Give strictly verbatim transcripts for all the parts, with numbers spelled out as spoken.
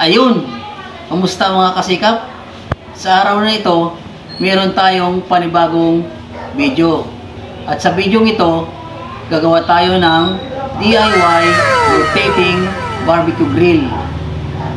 Ayun, kamusta mga kasikap? Sa araw na ito, meron tayong panibagong video. At sa video ito, gagawa tayo ng D I Y rotating barbecue grill.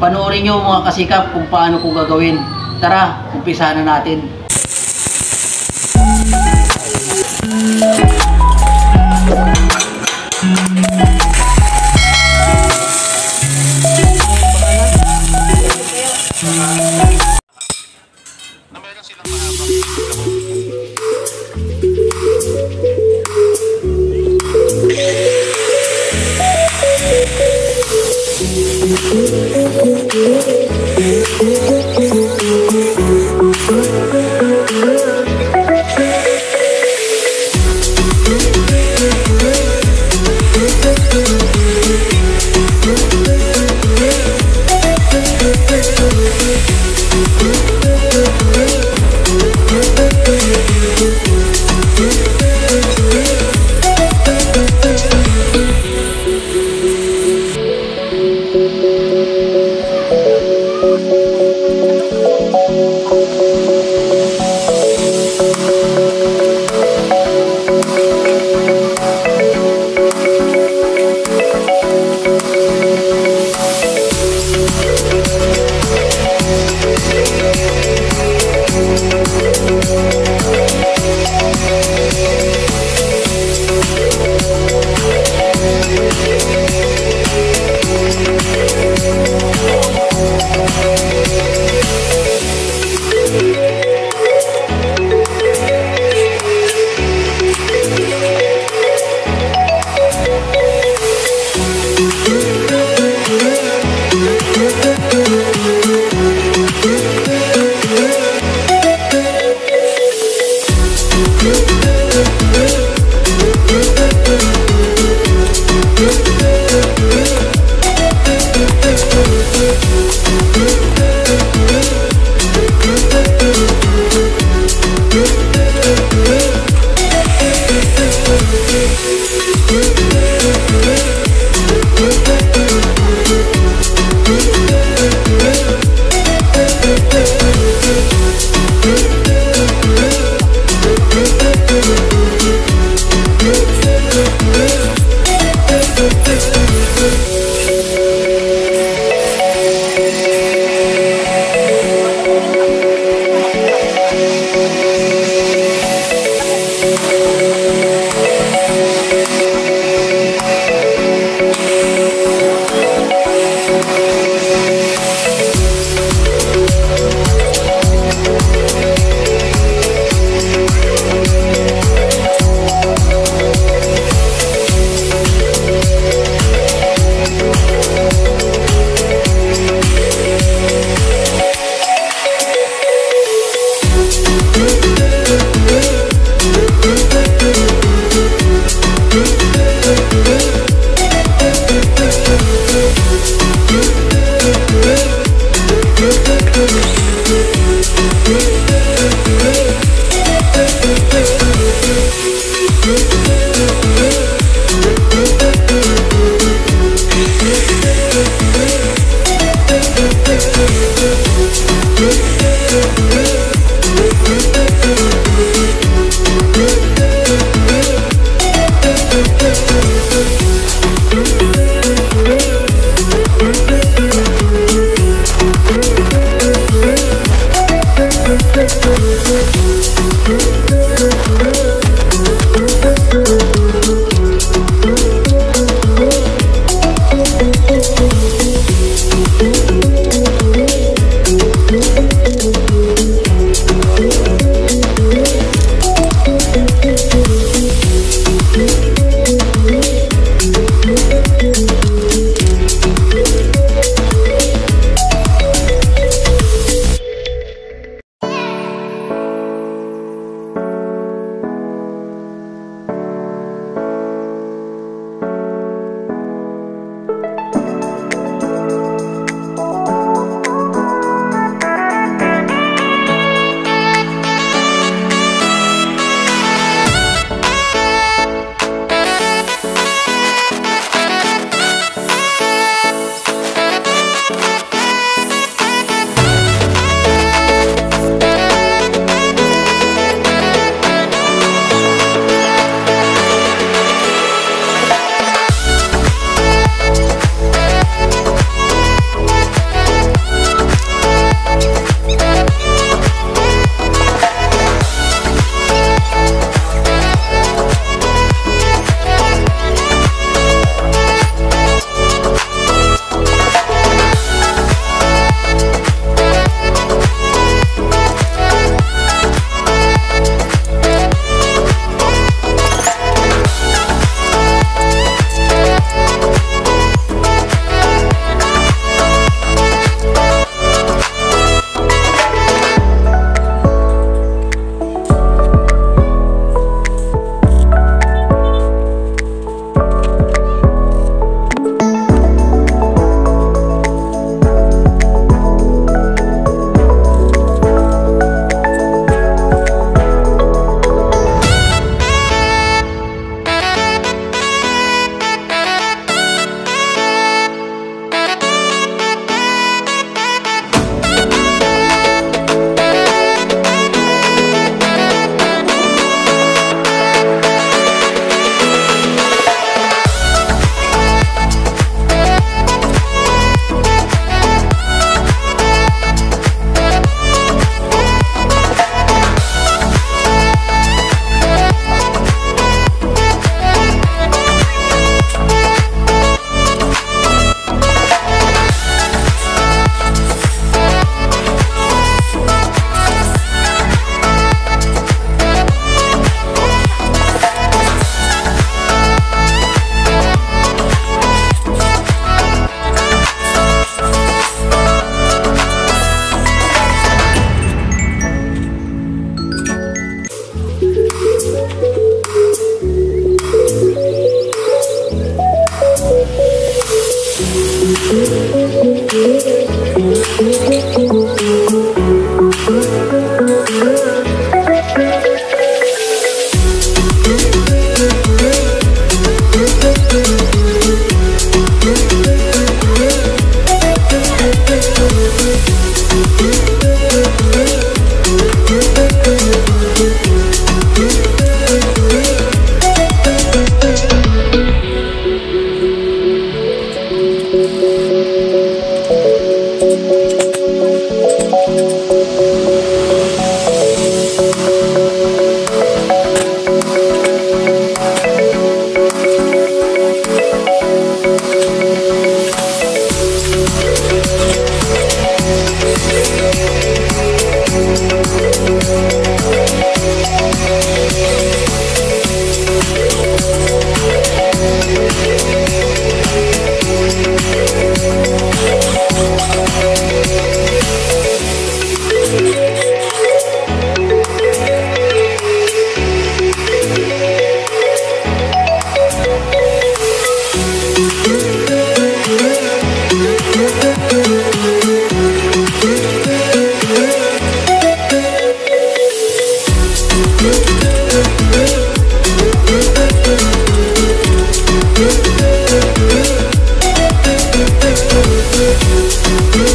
Panoorin nyo mga kasikap kung paano ko gagawin. Tara, umpisa na natin. We'll be right back. Thank you.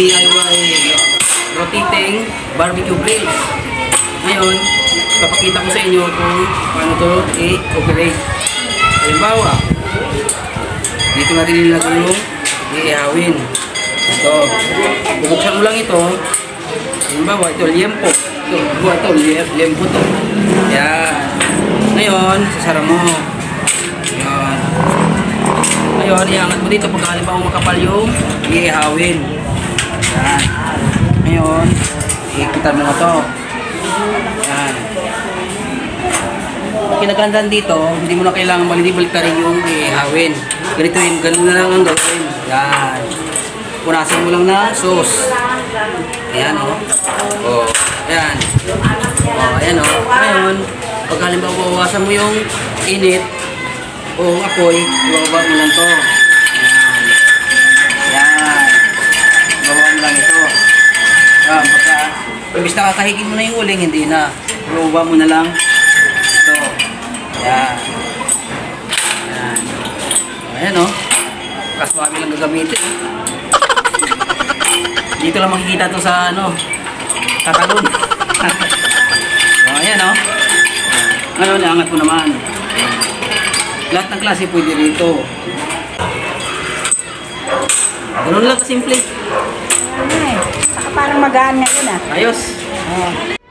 D I Y rotating barbecue grills. Ngayon, papakita ko sa inyo kung paano to i-operate. Halimbawa, dito natin nilagay yung iihawin. Ito, bubuksan mo lang ito. Halimbawa, ito liempo. Ito, buha ito, liempo ito. Yan. Ngayon, sasara mo. Yan. Ngayon, iangat mo dito pag halimbawa makapal yung iihawin. Yan. Ngayon, ikitar mo ito. Yan. Kinagandaan dito, hindi mo na kailangan malibaltarin yung ihawin. Ganito yun, ganun na lang ang gawin. Yan. Punasan mo lang na sauce. Ayan o. Oh. Ayan. Oh, ayan o. Oh. Ngayon, pag halimbawa bawasan mo yung init o apoy, ibababa mo lang ito. Ayan. Ayan. Ibababa mo lang ito. Ayan. Baka, imbis na kakahigin mo na yung uling, hindi na. Ibababa mo na lang ito. Ayan. Ayan. Ayan o. Oh. Kaswami lang gagamitin. Dito lang makikita to sa ano, tatalon. So, ayan o. Ngayon, iangat ko naman. Lahat ng klase pwede rito. Ganun lang kasimple. Ay, saka parang magaan ngayon ah. Ayos. Oh.